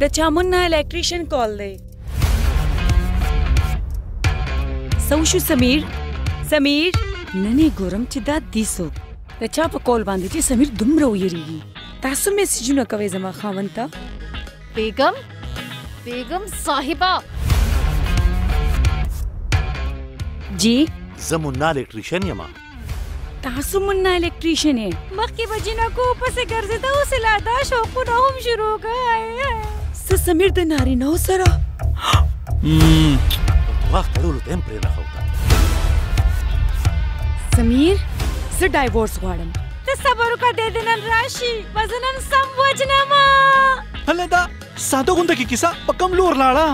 The Chamunna electrician called they. Saushu Samir. Samir. Nane goram chida diso. The Chapa call banditi Samir dumro yiri. Tasu message na kavezama khawanta. Begum. Begum Sahiba. Ji. Zamunna electrician yama. तासु मुन्ना इलेक्ट्रीशियन है। मक्की बजीना को ऊपर से घर से तो उसे लाता शौकु ना हम शुरू होगा आया। समीर तो नारी ना हो सरा। तो वक्त लोलो तें प्रेरणा होता। समीर से डाइवोर्स वार्डन। तो सबरों का दे देना राशि वजनन संवजना माँ। हल्ले दा सातो गुंडा की किसा पक्कम लोर लाड़ा।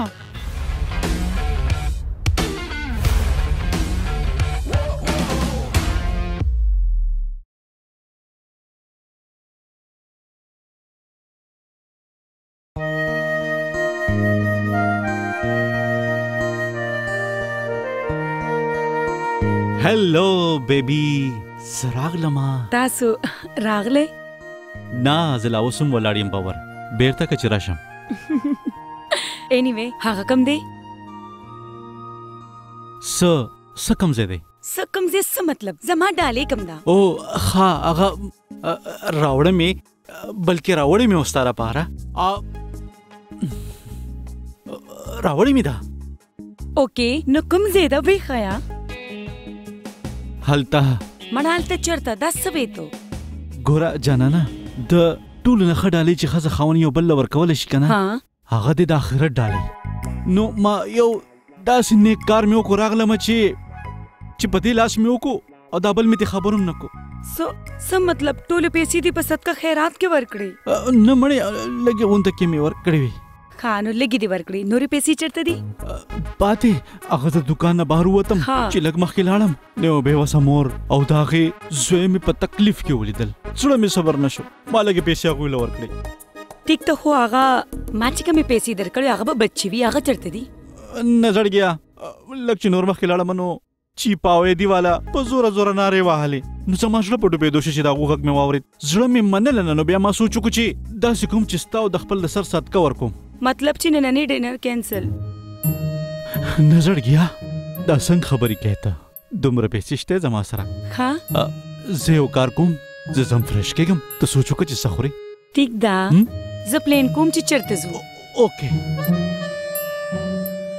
هلو بيبي سراغلما تاسو راغلي نا زلاوسم ولاريم باور بيرتا كچراشم anyway ها كم دي س سكم زدي سكم زي س مطلب زما ڈالے کم دا او خا اغا راوڑے میں بلکہ راوڑے میں استارا پارا راوڑے میں دا اوکے نو کم زیدہ بے خیا هلته من هلته چرته دا څه وې تو ګوره جانانه د ټولو نه ښه ډالۍ چې ښځه خاوند یو بل له ورکولی شي که نه هغه دې د آخرت ډالۍ نو ما یو داسې نیک کار مې وکړو راغلمه چې په دې لاس مې وکړو او دا بل مې دې خبر هم نه کړو څه مطلب ټولې پیسې دې په صدقه خیرات کې ورکړې نه مړې لږې غونده کې مې ورکړې وې ښه نو لږې دې ورکړې نورې پیسې چېرته دي پاتې هغه د دکان نه بهر ووتم چې لږ مخکې لاړم یو بېوسه مور او د هغې زوی مې په تکلیف کې ولیدل زړه مې صبر نه شو ما لږې پیسې هغوی له ورکړې ټیک ته خو هغه ما چې کومې پیسې درکړې هغه به بچې وي هغه چېرته دي نه زړګیا لږ چې نور مخکې لاړم نو چیپاوې دي والا په زوره زوره نارې وهلې نو زما زړه په ډوبېدو شو چې د هغو غږ مې واورېد زړه مې منله نه نو بیا ما سوچ وکړو چې داسې کوم چې ستا او د خپل د سر صدقه ورکوم مطلب چې نننی ډینر کینسل نظر گیا دا سنگ خبری کہتا دمرا پیسشتے زما سرا ہاں زیو کار کوم زم فرش کېږم ته سوچو که چې څه خورې ټیک دا زه پلین کوم چې چرته ځو اوکې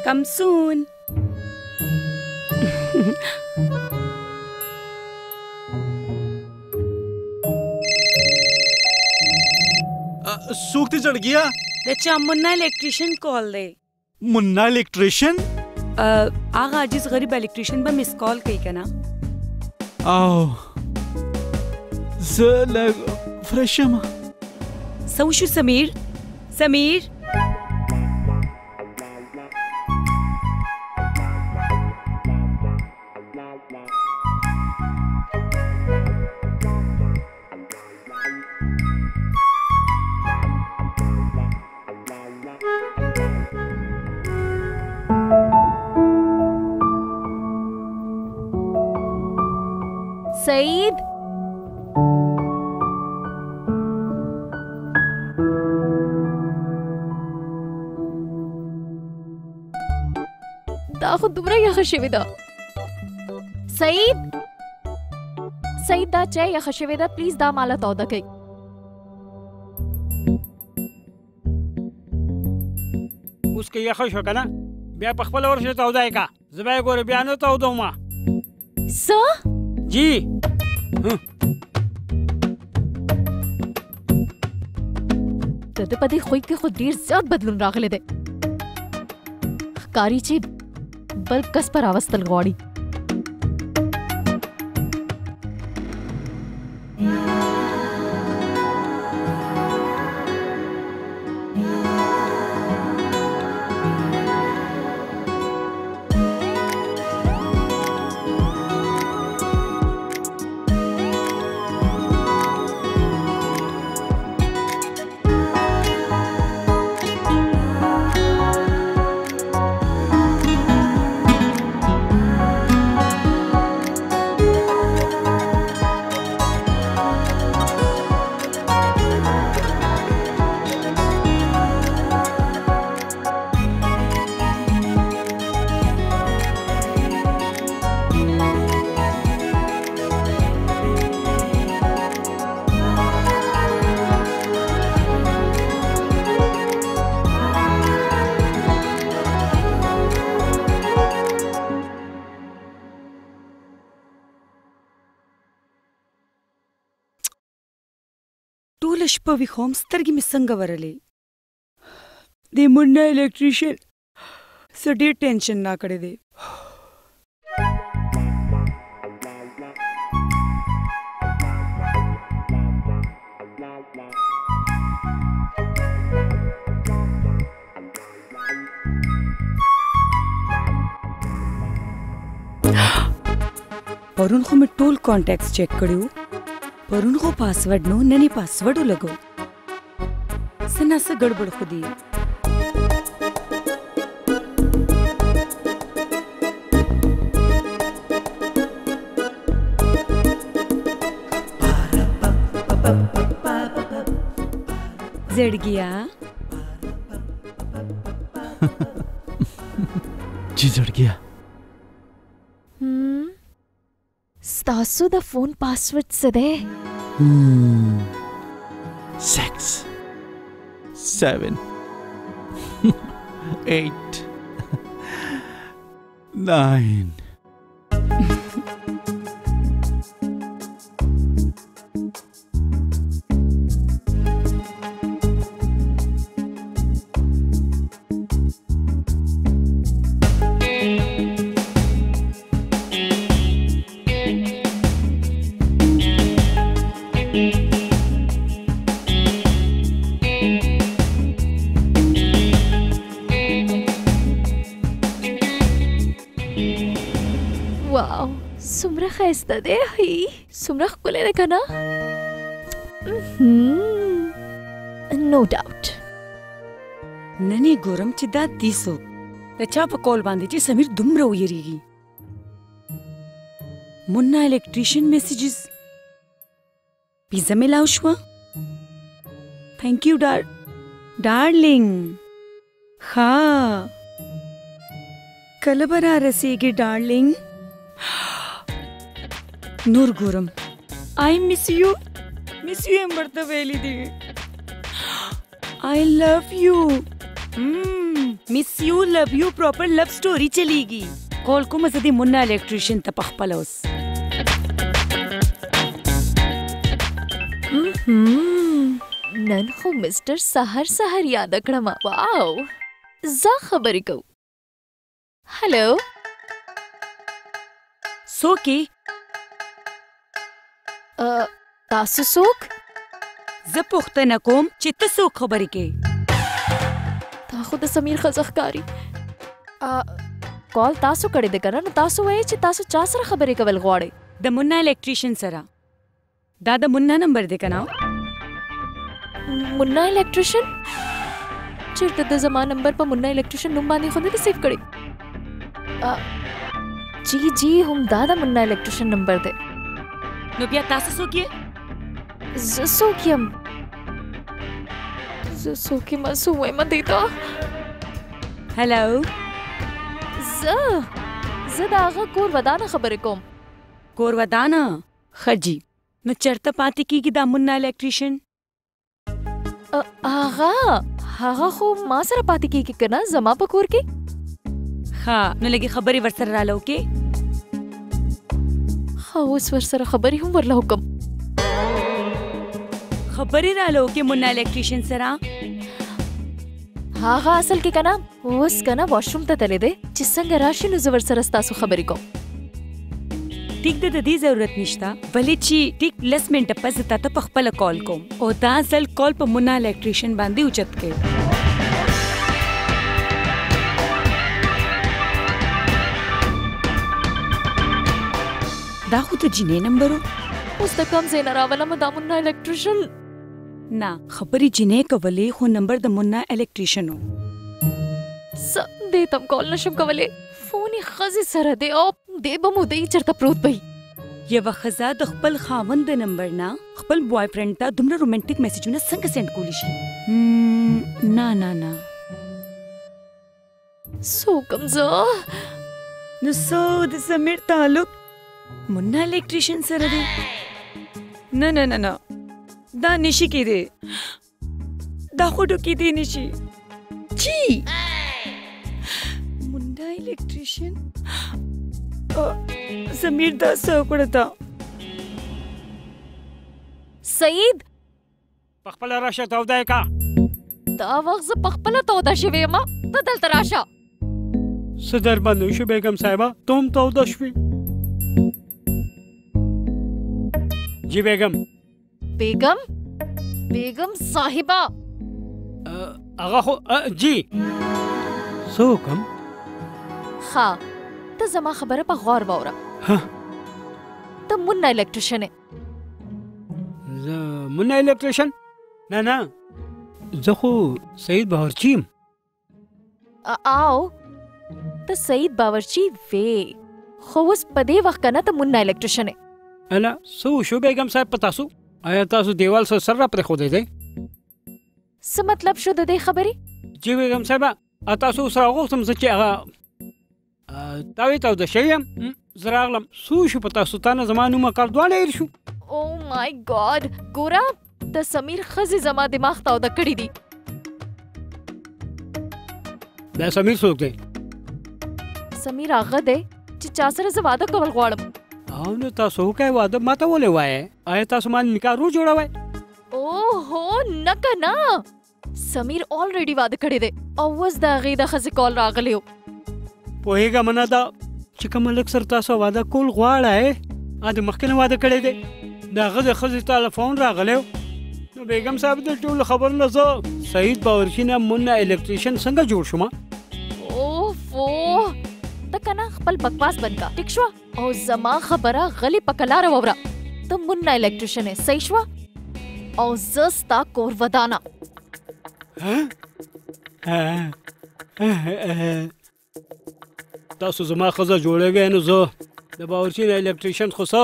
کم سون څوک دې زړ گیا د چا منا الیکټریشن کال دی منا الیکټریشن آغا عجیز غریب الیکټریشن به مس کال کوي که نه او زه لږ فرش یم څه وشو سمیر سمیر سعيد دا خو دومره یخه شوې ده سعيد سعيد دا چای یخه شوې ده پلیز دا ماله توده کړئ اوس که یخه شوه که نه بیا په خپله ورشه توده یې کړه زه به یې ګورې بیا نه تودومه څه جی ته د پدې خوې کې خو ډېر زیات بدلون راغلی دی ښکاري چې بل کس پر راوستل ټوله شپه ویښوم سترګې مې څنګه ورلې. د منا الکتریشن څه ډېر ټینشن نه کړی دی. پرون خو مې ټول کانټیکټس چیک کړیو، پرون خو پاسورډ نو نني پاسورډ ولګو سنا سره ګډوډ خو دی. زړ گیا جی زړ گیا. ستاسو د فون پاسورد څه دی؟ 6 7 8 9. خیسته دی هی سمره ښکلی دی که نه؟ نو ډاوټ. نن یې ګورم چې دا دیسو د چا په کول باندې چې سمیر دومره ویریږي. منا الکتریشن میسیجز پیزا مې لاو شوه. تھینک یو ډارلنګ. ښه کله به را رسیږي ډارلنګ؟ نور ګورم. آی مس یو مس یو یې مرته ویلی دی. آی لف یو مس یو لف یو پراپر لف سٹوری چلیږي. کال کومه زه دې منا الکتریشن ته پخپله اوس. نن خو مسټر سحر سحر یاده کړم. واو زه خبرې کوم. هلو څوک؟ تاسو څوک؟ زه پوښتنه کوم چې ته څوک خبرې کوې؟ تا خو د سمیر ښځه ښکاري. کال تاسو کړی دی که نه؟ نو تاسو وایئ چې تاسو چا سره خبرې کول غواړئ؟ د منا الکتریشن سره. دا د منا نمبر دی که نه؟ منا الکتریشن؟ چېرته د زما نمبر په منا الکتریشن نوم باندې خو نه دی سیف کړی؟ جی جی همدا د منا الکتریشن نمبر دی. نو بیا تاسو څوک یې؟ زه څوک یم؟ زه څوک یمه څه وایم دیتا؟ هلو زه د هغه کور ودانه خبرې کوم. کور ودانه؟ ښه جي. نو چېرته پاتې کېږي دا منا الکتریشن؟ هغه خو ما سره پاتې کېږي که نه زما په کور کې؟ ښه نو لږې خبرې ورسره راله وکې. اوس ورسره خبرې هم ورله وکم. خبرې راله وکې منا الکتریشن سره؟ هغه اصل کې که نه اوس که نه واشروم ته تللی دی چې څنګه راشي نو زه ورسره ستاسو خبرې کوم. ټیک ده د دې ضرورت نشته، ولې چې ټیک لس منټه پس زه تاته پخپله کال کوم او دا ځل کال په منا الکتریشن باندې اوچت کړئ. دا خو ته جینۍ نمبر و. اوس د کوم ځای نه راولمه دا منا الکتریشن؟ نه خبرې جینۍ کولې خو نمبر د منا الکتریشن و. زه دې ته هم کال نشم کولی. فون یې ښځې سره دی او دې به موده یې چېرته پروت بهی. یوه ښځه د خپل خاوند د نمبر نه خپل بوای فرینډ ته دومره رومانټیک میسیجونه څنګه سینډ کولی شي؟ نه نه نه څوکم زه. نو سو د سمیر تعلق منا الکتریشن سره دی؟ نه نه نه نه دا نشي کېدی. دا خو ټوکېدی نشي. چی منا الکتریشن سمیر دا څه وکړه تا؟ سعید پخپل راشه توده کا دا وخت ز پخپل توده شوې ما ته دلته راشه صدر باندې شو بیگم صاحبہ تم توده شوې جی بیگم بیگم صاحبہ اغه جی سو کم ها ته زما خبره په غور وره ها ته مون الکتریشن منا الکتریشن نه زه خو سعید باورچیم او ته سعید باورچی وې خو اوس په دې وخت کنه ته منا الکتریشن الا سو شو بیگم صاحب پتا سو آیا تاسو دیوال سره سر را پرې خو دی څه مطلب شو د دې خبرې جی بیگم صاحب تاسو سره غوښتم چې هغه تاوی تاو د شیم زراغلم سو شو پتا سو تانه زمانو ما کار دواله ایر شو Oh my God! Gora, the Samir خزي زما دماغ تاو د کړی دی. دا سمیر څوک دی؟ سمیر هغه دی چې چا سره زه واده کول غواړم. او نو تاسو که واده ماته ولې وایې؟ آیا تاسو ما نکاح روز جوړوئ؟ اوهو نه که نه! سمیر آلریډي واده کړی دی او اوس د هغې د ښځې کال راغلی و. پوهېږم نه دا چې کوم هلک سره تاسو واده کول غواړئ هغه مخکې نه واده کړی دی. دا غزه خزه تلفون راغلی نو بیگم صاحب د ټول خبرونه زه سعید باورچی نه مونږه الکتریشن څنګه جوړ شوم او فو د کنه خپل بکواس بندا ټیک شو او زما خبره غلی پکلار ووره ته مونږه الکتریشن یې صحیح شو او زستا کور ودانا تاسو زما خزه جوړیږئ نو زه د باورچی نه الکتریشن خوسه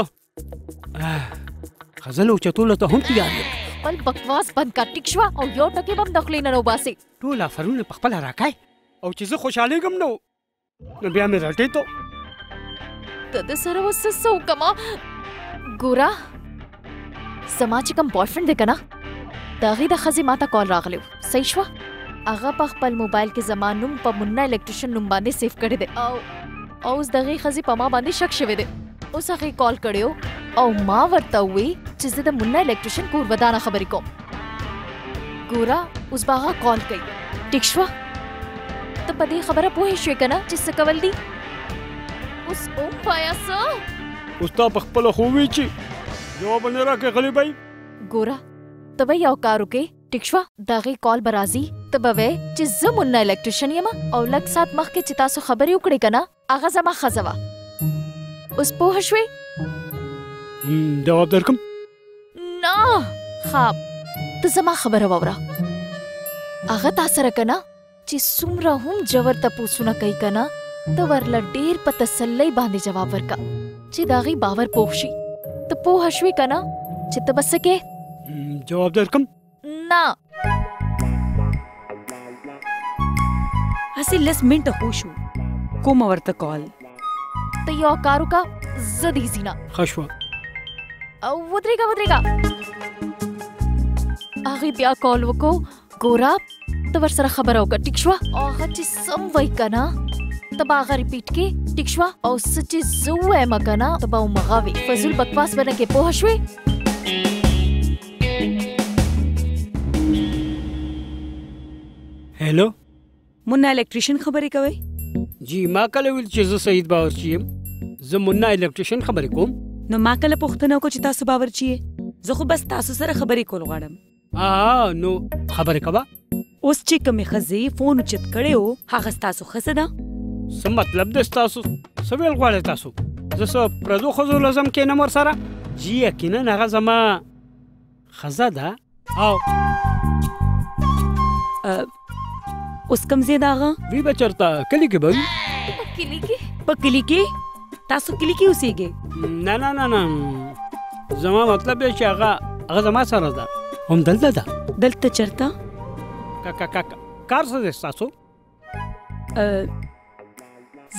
خزلو چتوله ته هم تیار یم خپل بکواس بند کا ټیک شوه او یو ټکی به هم د خولې نه راوباسې ټول افرونه په خپله راکای او چې زه خوشحالېږم نو بیا مې رټې تو ته د سره اوس څه وکړم ګوره زما چې کوم بوایفرینډ دی که نه د هغې د ښځې ما ته کال راغلی و صحیح شوه هغه په خپل موبایل کې زما نوم په منا الکتریشن نوم باندې سیف کړی دی او اوس د هغې ښځې په ما باندې شک شوی دی اوس هغې کال کړی او ما ورته ووی چې زه د منا الکتریشن کور ودانه خبرې کوم ګوره اوس به هغه کال کوي ټیک شوه ته په دې خبره پوهې شوې که نه چې څه کول دي اوس ووایه څه اوس تا په خپله خو ووایې چې جواب نه راکړې غلی بی ګوره ته به یو کار وکړې ټیک شوه د هغې کال به راځي ته به وایې چې زه منا الکتریشن یم او لږ ساعت مخکې چې تاسو خبرې وکړې که نه هغه زما ښځه وه اوس پوه شوې جواب درکم نه ښه ته زما خبره واوره هغه تا سره که نه چې څومره هم ژور تپوسونه کوي که نه ته ورله ډېر په تسلۍ باندې جواب ورکړه چې د هغې باور پوخ شي ته پوه شوې که نه چې ته به څه کې جواب درکم نه هسې لس منټه پوه شو کومه ورته کال ته یو کار وکړه زه دې ځینه ښه شوه ودرېږه هغې بیا کال وکړو ګوره ته ورسره خبره وکړه ټیک شوه او هغه چې سم وایي که نه ته به هغه ریپیټ کې ټیک شوه او څه چې زه ووایم که نه ته به همغه وي فضول بکواس به نه کې پوه شوې هلو منا الکتریشن خبرې کوئ جی ما کله ویل چې زه سعید باورچی یم زه منا الکتریشن خبرې کوم نو ما کله پوښتنه وکړه چې تاسو باورچی یې زه خو بس تاسو سره خبرې کول غواړم نو خبرې کوه اوس چې کومې ښځې فون اوچت کړی و هغه ستاسو ښځه ده څه مطلب دی ستاسو څه ویل غواړئ تاسو زه څه پردو ښځو لازم کینم ورسره جی یقینا هغه زما ښځه ده او اوس کوم ځای ده هغه وی به چېرته کلي کې به وي په کلي کې په کلي کې تاسو کلي کې اوسېږئ نه نه نه نه زما مطلب دی چې هغه زما سره ده همدلته ده دلته چېرته کار څه دی ستاسو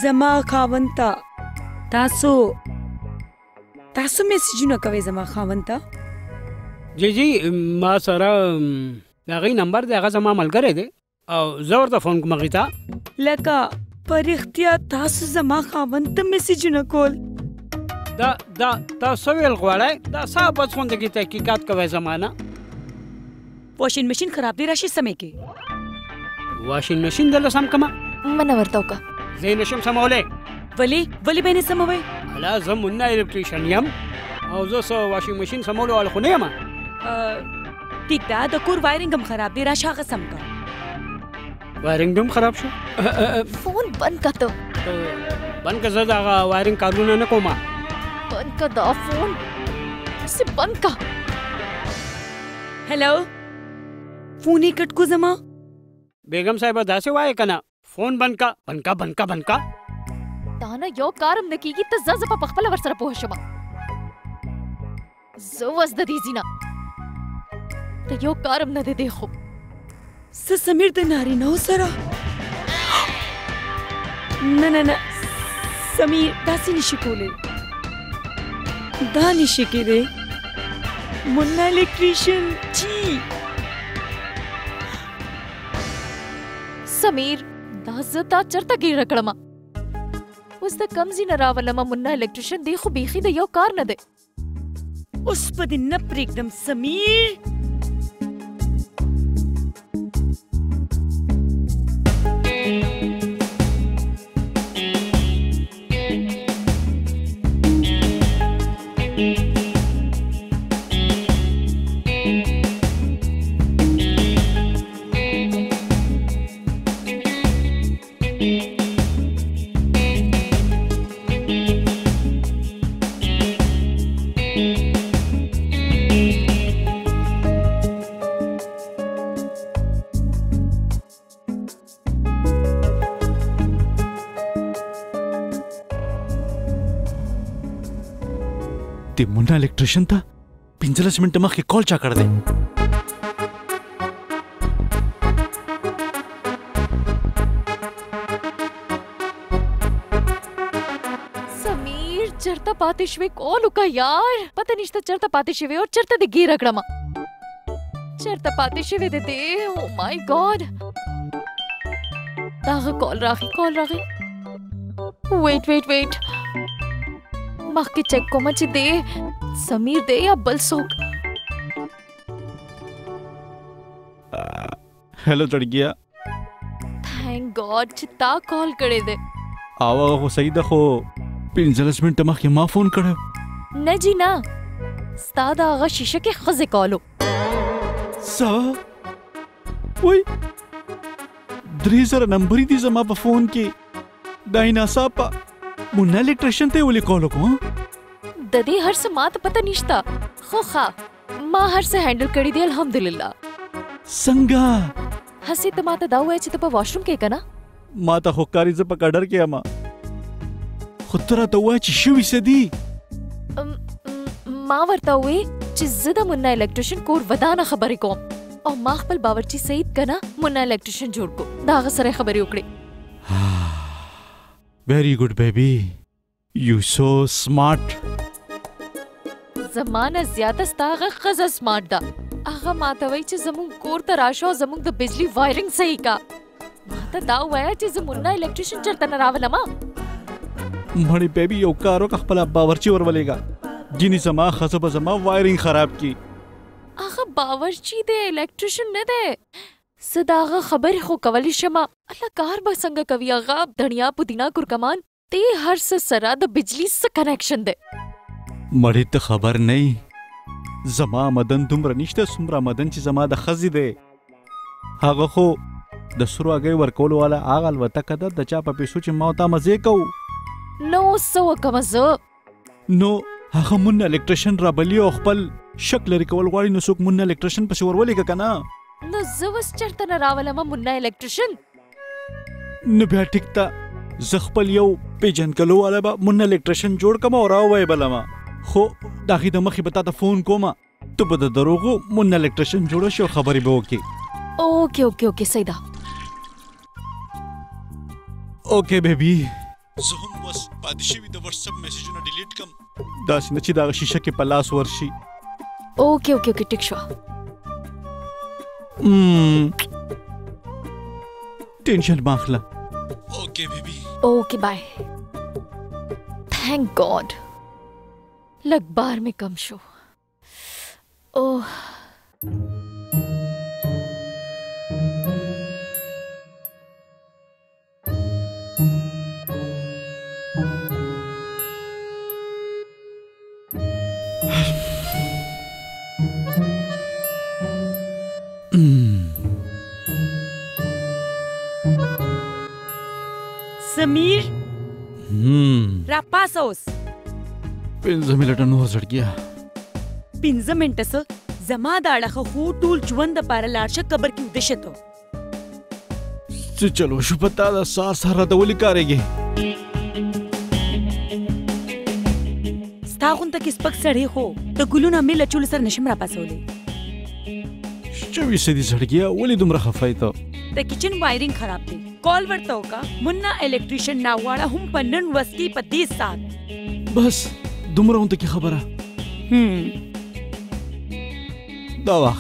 زما خاوند ته تاسو میسیجونه کوئ زما خاوند ته جی جی ما سره د هغې نمبر دی هغه زما ملګری دی او زه ورته فون کوم هغې ته لکه په رښتیا تاسو زما خاوند ته میسیجونه کول دا تاسو ویل غواړئ دا څه بس غوندې کې تحقیقات کوئ زما نه واشين ماشين خراب دي راشي سميكي واشين ماشين دلو سمكما من ورتوكا زي نشم سمولي ولي بيني سموي لا زمنا الكتريشن يم او زو سو واشين ماشين سمولو على خنيما تيك دا دكور وايرنجم خراب دي راشا غسمكا وايرنجم خراب شو فون بنكتو بنك زدا وايرنج كارونه نكوما بنك دا فون سي بنكا hello phone ही कट को जमा बेगम साहिबा दासे वाए कना फोन बनका बनका बनका बनका ताना यो कारम नकीगी त जज प पखपल वरसर पोहशबा जोवस द दीजिना त यो कारम न दे देखो स समीर द नारी नो सरा न न न समीर दासी निशिकोले दानी शिकिरे मुन्ना इलेक्ट्रीशियन जी समीर दाजता चरता गिर रकड़मा उस द कमजी नरावलमा मुन्ना इलेक्ट्रीशियन देखो बेखी द यो कार न दे उस पर न पर एकदम समीर मुन्ना इलेक्ट्रिशियन था पिंजला सीमेंट मां के कॉल चा कर दे समीर चरता पातिशवे को लुका यार पता नहीं चरता पातिशवे और चरता दे गी रगड़मा चरता पातिशवे दे दे ओ माय गॉड ताग call Rakhi wait wait wait माके चेक को मच दे समीर दे या बलसोक हेलो लड़किया थैंक गॉड चिता कॉल करे दे आवा हो सही देखो पिंजलस में टमख के मां फोन करे न जी ना सादा आगा शीशे के खजे कॉलो सा ओय दरीजर नंबर ही दी जमा पर फोन की डाइना सापा मुन्ना इलेक्ट्रिशियन ते ओली कॉल को ददी हर से मात पता निश्ता खोखा मां हर से हैंडल करी दे अल्हम्दुलिल्लाह संगा हसी त माता दाऊ एच त वॉशरूम के कना माता होकारी ज पका डर के मां खुतरा त व एच शिवी से दी मां वरता हुए च जदा मुन्ना इलेक्ट्रिशियन को वदाना खबर को और मां खपल बावरची सईद कना मुन्ना इलेक्ट्रिशियन जोड़ को दाग सरे खबर उकड़ी Very good baby. You so smart. زمانه زیاته ستاغه خزه smart ده. هغه ماته وای چې زمون کور ته راشه زمون د بجلی وایرنګ صحیح کا. ماته دا وای چې زمون نه الیکټریشن چرته نه راول ما. مړی بیبي یو کارو خپل باورچی ورولېګا. جنی زما خزه به زما وایرنګ خراب کی. هغه باورچی دی الیکټریشن نه دی. सदागा खबर हो कवली शमा अल्लाह कार बसंग कविया गा धनिया पुदीना कुरकमान ते हर से सरा द बिजली से कनेक्शन दे मड़ी त खबर नहीं जमा मदन तुम रनिश्ते सुमरा मदन ची जमा द खजी दे हागा खो द सुरु आगे वरकोल वाला आगल वता कदा द चा पपी सोच मावता मजे को नो सो कमजो नो हागा मुन्ना इलेक्ट्रिशियन रबलियो खपल शक्ल रिकवल वाली नसुक मुन्ना इलेक्ट्रिशियन पसवर वाली का कना न زوس چرته نه راولم منا الیکټریشن نو بیا ټیک تا زخپل یو پیجن کلو والا منا الیکټریشن جوړ کما اورا وای بلما خو داخی د مخې بتا ته فون کوما ته بده دروغو منا الیکټریشن جوړ شو خبرې به وکي اوکے اوکے اوکے سیدا اوکے بیبي زهم بس پادشي وی د واتس اپ میسجونه ډیلیټ کم دا سنچي دا شیشه کې پلاس ورشي اوکے اوکے اوکے ټیک شو टेंशन माखला okay baby okay bye thank god लग बार में कम शो ओह समीर रापासोस पिंजम लटन हो सड़ गया पिंजम इंटस जमा दाड़ा खो टूल चुवंद पार लारशा कबर की उद्देश्य तो से चलो शुभता दा सार सारा तो लिकारेगे स्ताखुन तक इस पक सड़े हो तो गुलुना मिल चूल सर नशम रापासोले चवी से दी सड़ गया वली तुम रखफाई तो द किचन वायरिंग खराब थी कॉल वर्तो का मुन्ना इलेक्ट्रिशियन नावाड़ा हम पन्नन वस्ती पति साथ बस दुमरा उन तक खबर है दावा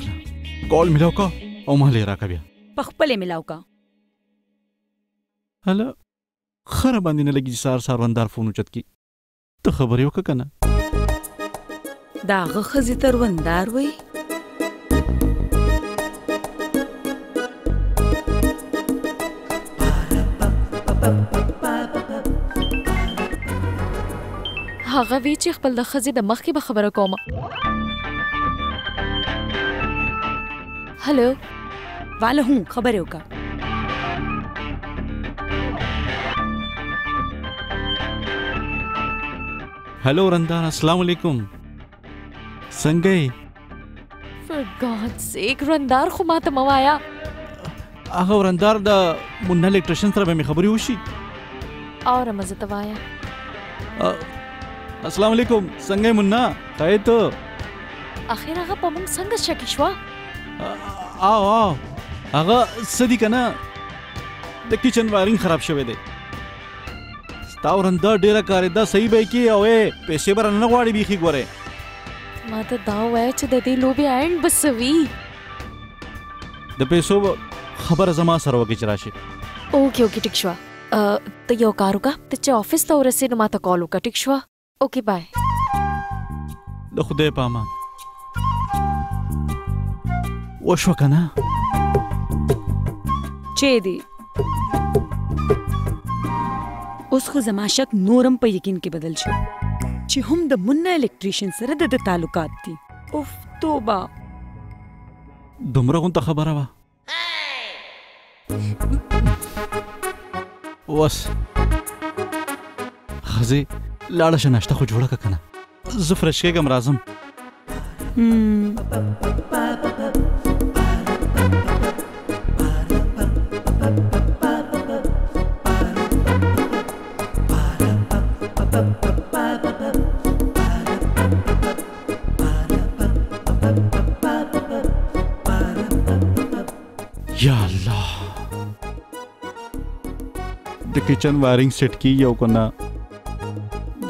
कॉल मिलाओ का और मां ले रहा का बिया पखपले मिलाओ का हला खराब आंदी ने लगी सार सार वंदार फोन उचत की तो खबर यो का कना दाग खजी तर वंदार वई هغه وی چې خپل د خزې د مخ کې به خبره کوم هلو واله هم خبر یو کا هلو رندان السلام علیکم څنګه یې فور ګاډ سیک رندار خو ماته موایا هغه ورندار د مونږ الکتریشن سره به خبري وشي اور مزه توایا السلام علیکم څنګه مونږه تای ته اخر هغه په مونږ څنګه شک شو او او هغه صدیق نه د کچن وایرینګ خراب شوی دی ستا ورندار ډیره کاری دا صحیح به کی او پیسې برنه غواړي بیخي ګوره ما ته دا وای چې د دې لوبي اند بسوي د پیسو خبر زما سره وګی چراشي اوکی اوکی ټیک شو ته یو کار وکا ته چې آفیس ته ورسې نو ماته کال وکا ټیک شو اوکی بای د خدای په امان وشو کنه چې دی اوس خو زما شک نورم په یقین کې بدل شو چې هم د مننه الکتریشن سره د تعلقات دي اوف توبه دومره غونته خبره وا وس خزي لاړه شه ناشته خو جوړه که کنه زه فرش کېږم راځم یا الله د کچن وایرنګ سیټ کی یو کنا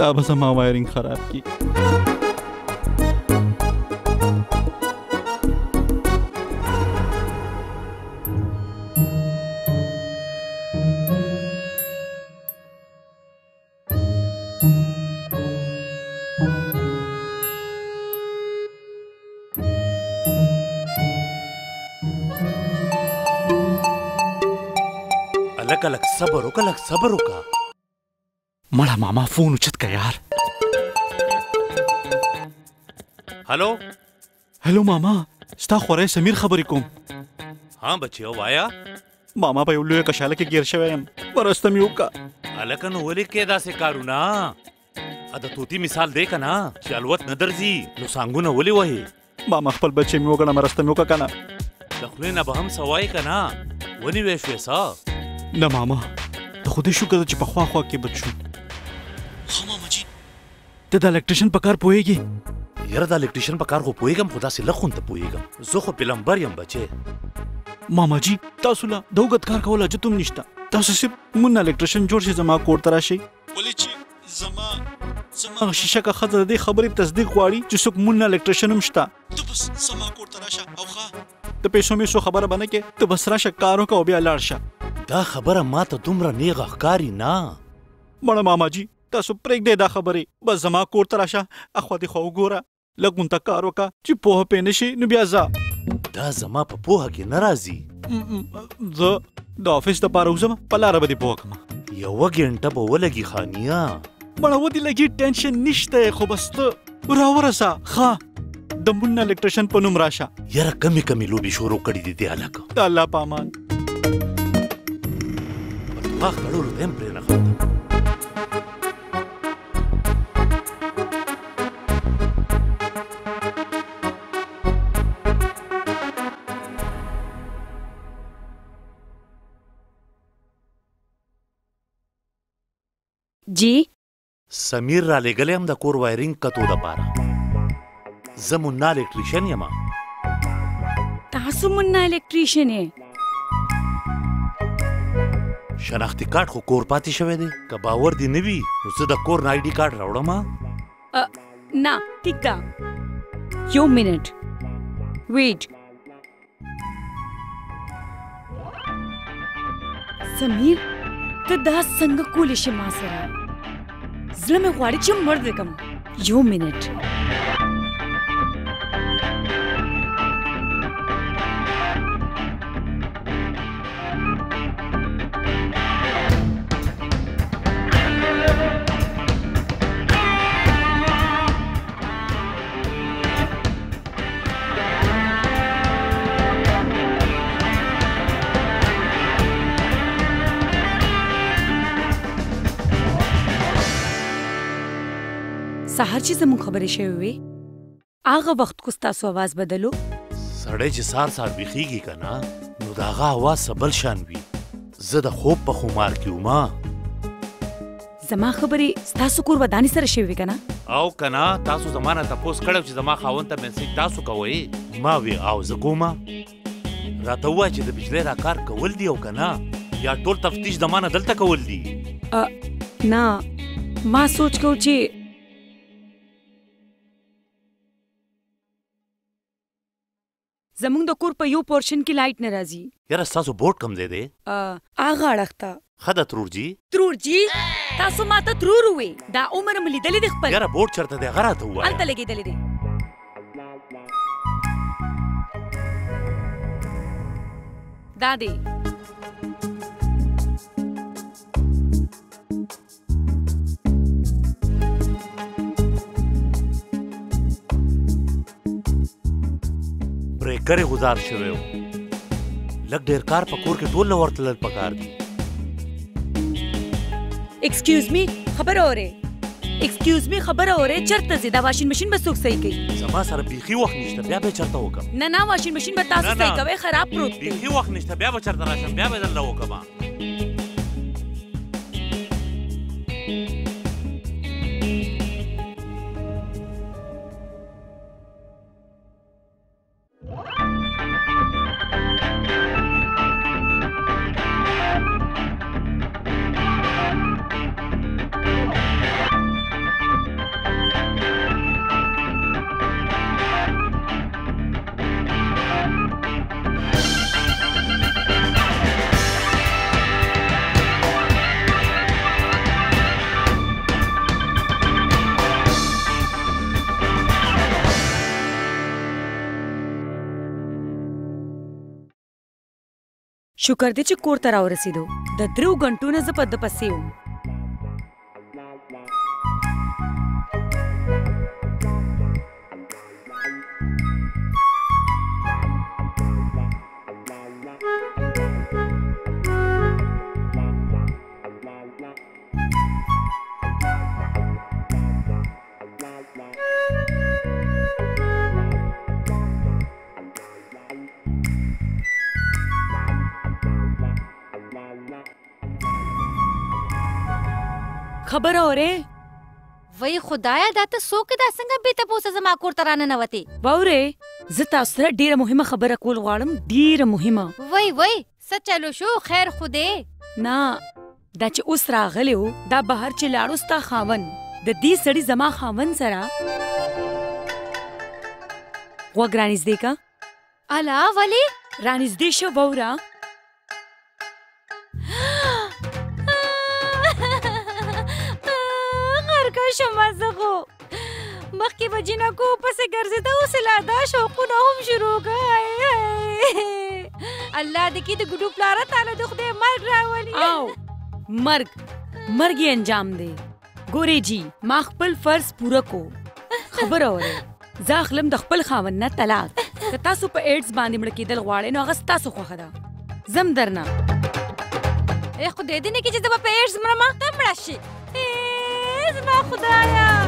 دا بس ما وایرنګ خراب کی अलग सबर होगा अलग सबर होगा मड़ा मामा फोन उचत का यार हेलो हेलो मामा स्टा खोरे समीर खबरी कोम हां बच्चे हो वाया मामा भाई उल्लू का शाला के गिरशवयम परस्तम योगा अलकन ओले के दा से कारुना अदा तोती मिसाल दे कना चलवत नदर जी लो सांगुना ओले वही मामा खपल बच्चे मियोगा ना मरस्तम योगा कना दखलेना बहम सवाई कना वनी वेश वैसा نه ماما ته خو دې شکر چې په خوا کې بچو خو ماما جی ته د الکتریشن په کار پوهېږي یاره د الکتریشن په کار خو پوهېږم خو داسې لږ خونته پوهېږم زه خو پلمبر یم بچې ماما جی تاسو له د اوږد کار کولو جتوم نشته تاسو صرف مونږ الکتریشن جوړ شي زما کور ته راشئ ولې چې زما شیشه که ښځه د دې خبرې تصدیق غواړي چې څوک مونږ الکتریشن هم شته ته بس زما کور ته راشه او ښه د پیسو میسو خبره به نه کې ته بس راشه کار وکړه او بیا لاړ شه دا خبره ما ته دومره نیغه ښکاري نه مړه ماما جی تاسو پرېږدئ دا خبرې بس زما کور ته راشه اخوا دې خوا وګوره لږ مونته کار وکړه چې پوهه پې نه شي نو بیا ځه دا زما په پوهه کې نه راځي زه د آفس دپاره وځم په لاره به دې پوهه کړم یوه ګنټه به ولګي خانیه مړه ودې لګي ټینشن نشته خو بس ته راورسه ښه د مون الکتریشن په نوم راشه یاره کمې کمې لوبې شروع کړي دي دې هلکه د الله په امان pájaro lo ve en plena jota. جی سمیر را لګلې هم د کور وایرینګ کتو د پاره زه منا الکتریشن یم. تاسو منا الکتریشن یې؟ شناختی کارت خو کور پاتې شوی دی. که باور دې نه وي نو زه د کور نه آی ډي کارت راوړم. نه ټیک ده، یو منټ ویټ. سمیر ته دا څنګه کولی شي ما سره؟ زړه مې غواړي چې مړ دې کړم. یو سهار چې زموږ خبرې شوې وې هغه وخت کو ستاسو اواز بدلو. سړی چې سهار سهار بیخیږي که نه نو د هغه اواز څه بل شان وي. زه د خوب په خمار کې وم. زما خبرې ستاسو کور ودانې سره شوې وې که نه؟ او که نه تاسو زما نه تپوس کړی چې زما خاوند ته میسج تاسو کوئ؟ ما وې او زه کوم. راته ووایه چې د بجلۍ دا کار کول دي او که نه یا ټول تفتیش زما نه دلته کول دي؟ نه ما سوچ کوم چې زمونږ د کور په یو پورشن کې لایټ نه راځي. یاره ستاسو بورډ کم ځای دی؟ هغه اړخ ته. ښه ده ترور جي. ترور جي تاسو ما ته ترور وې؟ دا عمر مې لیدلی دی خپل. یاره بورډ چېرته دی هغه راته ووایه. هلته لګېدلی دی. دا دی. بریکر غزار شوی و لږ ډېر کار په کور کې ټول نه ورتلل پکار دي. ایکسکیوز می خبره اورې، ایکسکیوز می خبره اورې. چېرته ځې؟ دا واشین مشین به څوک صحیح کوي؟ زما سره بیخي وخت نشته. بیا به یې چېرته وکړم؟ نه نه واشین مشین به تاسو صحیح کوئ، خراب پروت دی. بیخي وخت نشته. بیا به چېرته راشم، بیا به یې دلته وکړم. شکر دې چې کور ته راورسېدو. د 3 غنټو نه زه په ده پسې خبر اوره وای خدایا دا ته څوک دا څنګه به ته پوسه زما کور ته رانه نوتی باوره. زه تاسو سره ډیره مهمه خبره کول غواړم، ډیره مهمه. وای څه چلو شو؟ خیر خوده نه دا چې اوس راغلی و دا بهر چې لاړو ستا خاوند د دې سړي زما خاوند سره غوږ رانږدې کا. الا ولې رانږدې شو باوره؟ مزغو مخکې به جینکو پسې ګرځېده، اوس یې لا دا شوقونه هم شروع کړه. الله دې کې د ګډو پلاره تاله د خدای مرګ راولي. او مرګ یې انجام دی. ګورې جي ما خپل فرض پوره کو. خبره اورې زه اخلم د خپل خاوند نه طلاق. که تاسو په ایډز باندې مړه کېدل غواړئ نو هغه ستاسو خوښه ده، زم درنه ياخد يديني كي تدبا بيرز مرما تمرشي إزما خدايا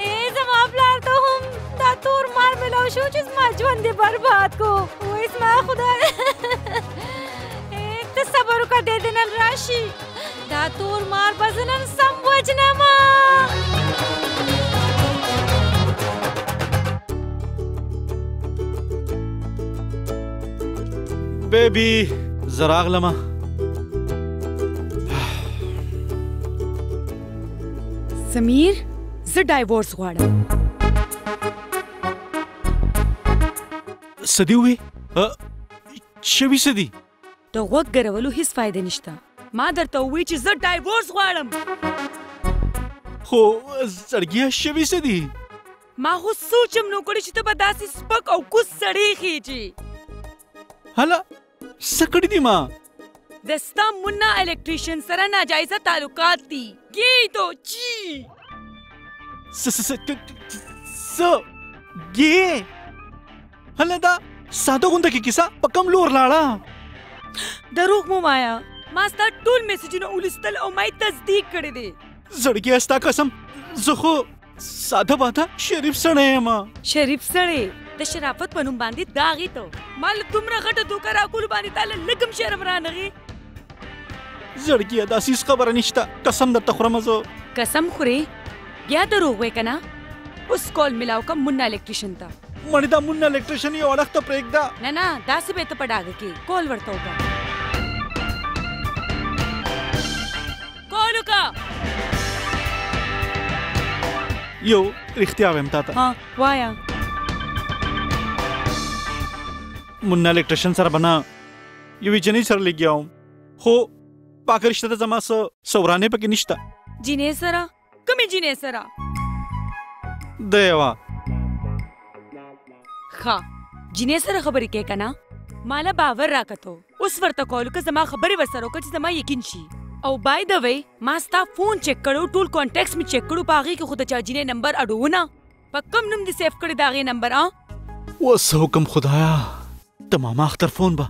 إزما بلارتهم دا تور مارملو شو جزما جوان دي بربادكو وإزما خدايا تصبروا كديدنا الراشي دا تور مار بزنن سموجنا ما بيبي زراغ لما سمير ز دايفورس غواړم سدي وي شوي سدي د غوږ ګرولو هیڅ فایده نشته ما درته ووی چې ز دايفورس غواړم خو زړګیا شوي سدي ما خو سوچم نو کړی چې ته به داسې سپک او کوس سړی خېجي هلا سکړی دی ما دستا منا الیکټریشن سره ناجایزه تعلقات دي گیدو چی س گی هلدا ساده غونډه کې کیسه پکم لور لاړه دروغ مو مایا ما ستا ټول میسجونه ولستل او مې تصدیق کړې دي زړګي استا قسم زه خو ساده واده شریف سره یم شریف سره د شرافت پنوم باندې داغی ته مال تمره غټه دوکه راکول باندې تاله لګم شرم رانغي زړګي دا سیس خبره نشته قسم درته خورم زه قسم خوري یا دروغ وای کنه اوس کال ملاو کا منا الیکټریشن تا مړی دا منا الیکټریشن یو اړخ ته پریک دا نه نه داسې به ته پډاګه کې کال ورته وکا کال وکا یو رښتیا ویم تا ها وایا منا الیکټریشن سره بنا یو جنې سره لګیاو خو پاک رشتہ ته زما سورانه پکې نشته جینې سره کمې جینې سره دیوا ها جینې سره خبرې کې کنه مال باور راکته اوس ورته کول که زما خبرې وسره وکړي چې زما یقین شي او بای د وی ما ستا فون چک کړو ټول کانټیکټس می چک کړو پاغي کې خود چا جینې نمبر اډونه پکم نوم دې سیف کړی داغه نمبر اوس حکم خدایا تمام اختر فون با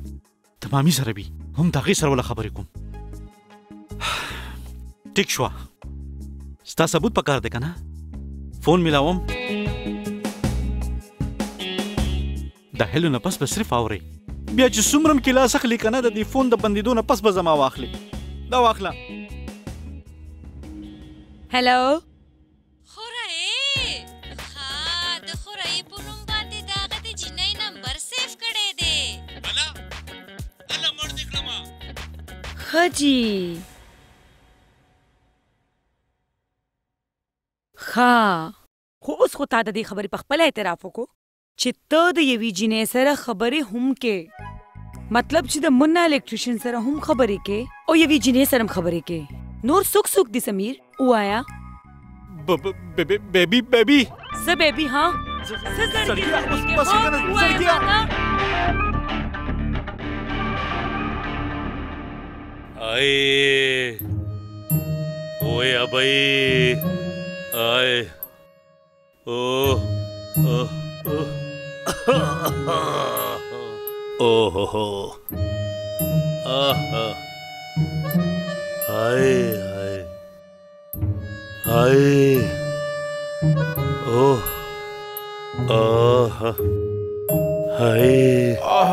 تمامي سره بي هم داغه سره ولا خبرې کوم ٹھیک شو ستا ثبوت پکار دی کنه فون ملاوم د هلو نه پس به صرف اورئ بیا چې څومره کې لاس اخلي کنه د دې فون د بندېدو نه پس به زما واخلي دا واخله هلو خورئ ها د خورئ په نوم باندې د هغه د جینۍ نمبر سیف کړی دی هله هله مړ دې کړم ښه جي ها خو اوس خو تا د دې خبرې په خپل اعتراف وکړو چې ته د یوې جینۍ سره خبرې هم کې مطلب چې د منا الیکټریشن سره هم خبرې کې او یوې جینۍ سره هم خبرې کې نور سوک سوک دی سمیر وایا بیبي بیبي س بیبي ها آی اوه ابای آي اوه اوه اوه آي آي آي اوه آه آي آي آه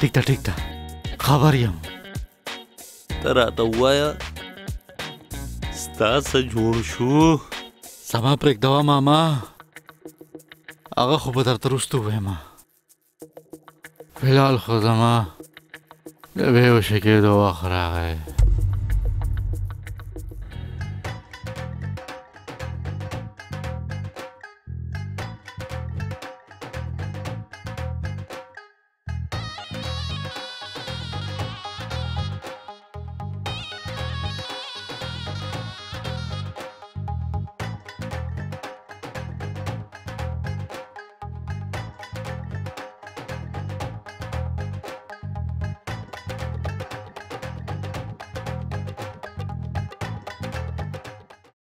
ټیک ده ټیک ده خبر یم. ته راته ووایه ستا څه جوړ شو. سما پرېږدوه ماما، هغه خو به درته وروسته ووایم. فلحال خو زما د بېهوشه کېدو وخت راغی.